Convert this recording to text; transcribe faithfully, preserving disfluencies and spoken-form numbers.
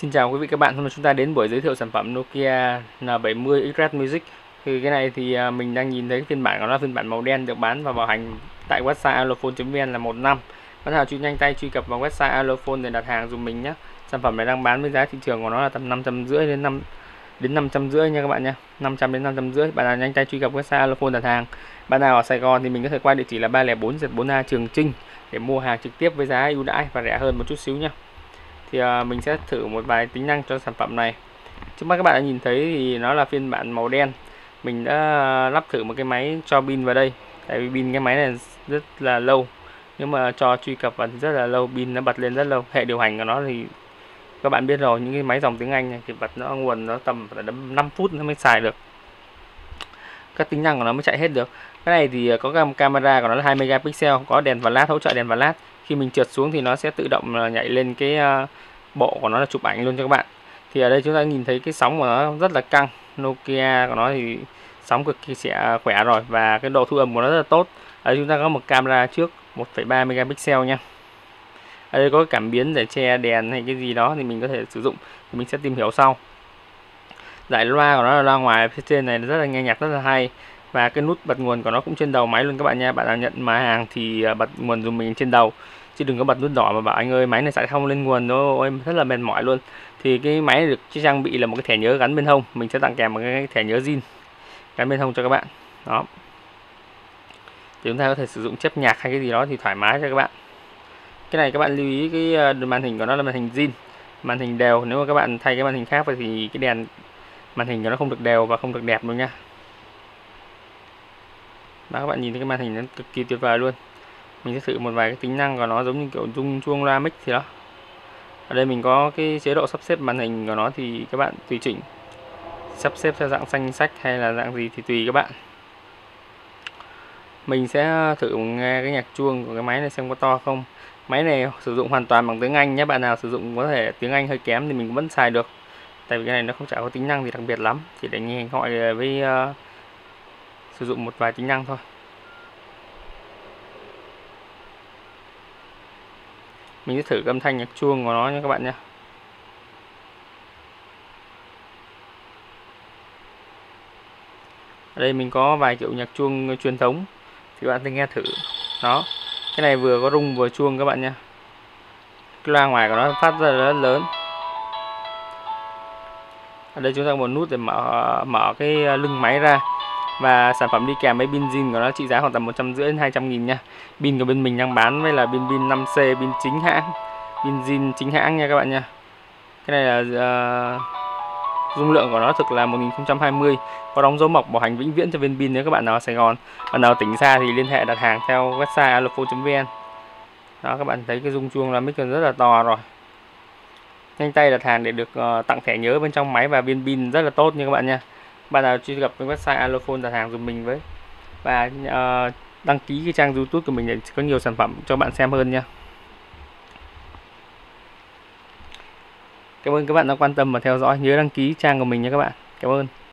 Xin chào quý vị các bạn, hôm nay chúng ta đến buổi giới thiệu sản phẩm Nokia N bảy mươi Xpress Music. Thì cái này thì mình đang nhìn thấy phiên bản, nó là phiên bản màu đen, được bán và bảo hành tại website alofone chấm vn là một năm. Bán hàng nhanh tay truy cập vào website alofone để đặt hàng dùm mình nhé. Sản phẩm này đang bán với giá thị trường của nó là tầm năm trăm rưỡi đến năm đến năm trăm rưỡi nha các bạn nhé, năm trăm đến năm trăm rưỡi. Bạn nào nhanh tay truy cập website alofone đặt hàng. Bạn nào ở Sài Gòn thì mình có thể qua địa chỉ là ba không bốn bốn A Trường Chinh để mua hàng trực tiếp với giá ưu đãi và rẻ hơn một chút xíu nhé. Thì mình sẽ thử một vài tính năng cho sản phẩm này. Trước mắt các bạn đã nhìn thấy thì nó là phiên bản màu đen. Mình đã lắp thử một cái máy cho pin vào đây. Tại vì pin cái máy này rất là lâu, nhưng mà cho truy cập vào thì rất là lâu, pin nó bật lên rất lâu. Hệ điều hành của nó thì các bạn biết rồi, những cái máy dòng tiếng Anh này thì bật nó nguồn nó tầm năm phút nó mới xài được, các tính năng của nó mới chạy hết được. Cái này thì có camera của nó là hai megapixel, có đèn và lát, hỗ trợ đèn và lát. Khi mình trượt xuống thì nó sẽ tự động nhảy lên cái bộ của nó là chụp ảnh luôn cho các bạn. Thì ở đây chúng ta nhìn thấy cái sóng của nó rất là căng. Nokia của nó thì sóng cực kỳ sẽ khỏe rồi, và cái độ thu âm của nó rất là tốt. Ở đây chúng ta có một camera trước một phẩy ba megapixel nha. Ở đây có cái cảm biến để che đèn hay cái gì đó thì mình có thể sử dụng, thì mình sẽ tìm hiểu sau. Giải loa của nó là loa ngoài, phía trên này rất là nghe nhạc rất là hay. Và cái nút bật nguồn của nó cũng trên đầu máy luôn các bạn nha. Bạn nào nhận mà hàng thì bật nguồn dùng mình trên đầu, chứ đừng có bật nút đỏ mà bảo anh ơi máy này chạy không lên nguồn, nó em rất là mệt mỏi luôn. Thì cái máy được trang bị là một cái thẻ nhớ gắn bên hông, mình sẽ tặng kèm một cái thẻ nhớ zin gắn bên hông cho các bạn. Đó, thì chúng ta có thể sử dụng chép nhạc hay cái gì đó thì thoải mái cho các bạn. Cái này các bạn lưu ý, cái màn hình của nó là màn hình zin, màn hình đều. Nếu mà các bạn thay cái màn hình khác thì cái đèn màn hình của nó không được đều và không được đẹp luôn nha. Đó, các bạn nhìn thấy cái màn hình nó cực kỳ tuyệt vời luôn. Mình sẽ thử một vài cái tính năng của nó, giống như kiểu rung chuông loa mic thì đó. Ở đây mình có cái chế độ sắp xếp màn hình của nó, thì các bạn tùy chỉnh sắp xếp theo dạng xanh sách hay là dạng gì thì tùy các bạn. Mình sẽ thử nghe cái nhạc chuông của cái máy này xem có to không. Máy này sử dụng hoàn toàn bằng tiếng Anh nhé. Bạn nào sử dụng có thể tiếng Anh hơi kém thì mình vẫn xài được, tại vì cái này nó không chả có tính năng gì đặc biệt lắm, chỉ để nghe gọi với uh, sử dụng một vài tính năng thôi. Mình sẽ thử âm thanh nhạc chuông của nó nha các bạn nhé. Ở đây mình có vài kiểu nhạc chuông truyền thống thì các bạn nghe thử. Đó, cái này vừa có rung vừa chuông các bạn nhé. Cái loa ngoài của nó phát ra rất lớn. Ở đây chúng ta có một nút để mở mở cái lưng máy ra. Và sản phẩm đi kèm với pin zin của nó trị giá khoảng tầm một trăm rưỡi đến hai trăm nghìn nha. Pin của bên mình đang bán với là pin pin năm C, pin chính hãng, pin zin chính hãng nha các bạn nha. Cái này là uh, dung lượng của nó thực là một nghìn không trăm hai mươi, có đóng dấu mộc bảo hành vĩnh viễn cho bên pin nếu các bạn nào ở Sài Gòn. Bạn nào tỉnh xa thì liên hệ đặt hàng theo website alofone chấm vn. Đó, các bạn thấy cái rung chuông là mic rất là to rồi. Nhanh tay đặt hàng để được uh, tặng thẻ nhớ bên trong máy và pin pin rất là tốt nha các bạn nha. Bạn nào truy cập website alofone đặt hàng dùm mình với, và uh, đăng ký cái trang YouTube của mình để có nhiều sản phẩm cho bạn xem hơn nha. Cảm ơn các bạn đã quan tâm và theo dõi, nhớ đăng ký trang của mình nha các bạn. Cảm ơn.